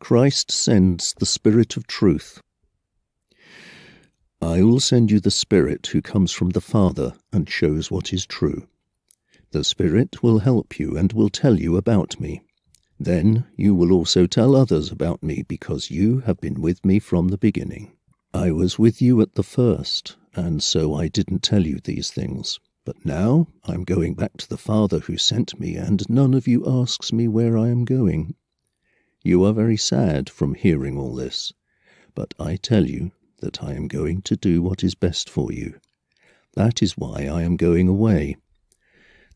Christ sends the Spirit of truth. I will send you the Spirit who comes from the Father and shows what is true. The Spirit will help you and will tell you about me. Then you will also tell others about me, because you have been with me from the beginning. I was with you at the first, and so I didn't tell you these things. But now I'm going back to the Father who sent me, and none of you asks me where I am going. You are very sad from hearing all this, but I tell you that I am going to do what is best for you. That is why I am going away.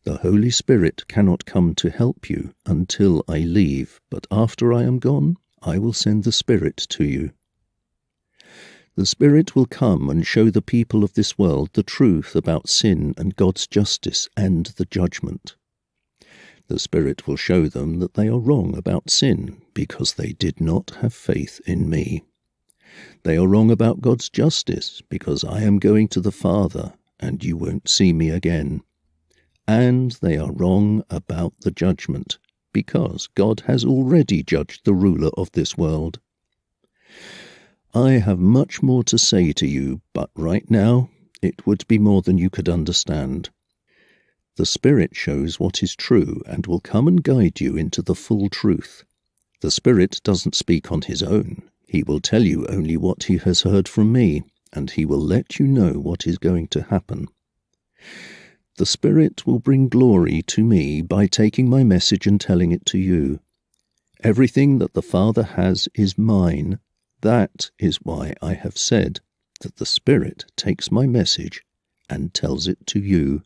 The Holy Spirit cannot come to help you until I leave, but after I am gone, I will send the Spirit to you. The Spirit will come and show the people of this world the truth about sin and God's justice and the judgment. The Spirit will show them that they are wrong about sin, because they did not have faith in me. They are wrong about God's justice, because I am going to the Father, and you won't see me again. And they are wrong about the judgment, because God has already judged the ruler of this world. I have much more to say to you, but right now it would be more than you could understand. The Spirit shows what is true and will come and guide you into the full truth. The Spirit doesn't speak on his own. He will tell you only what he has heard from me, and he will let you know what is going to happen. The Spirit will bring glory to me by taking my message and telling it to you. Everything that the Father has is mine. That is why I have said that the Spirit takes my message and tells it to you.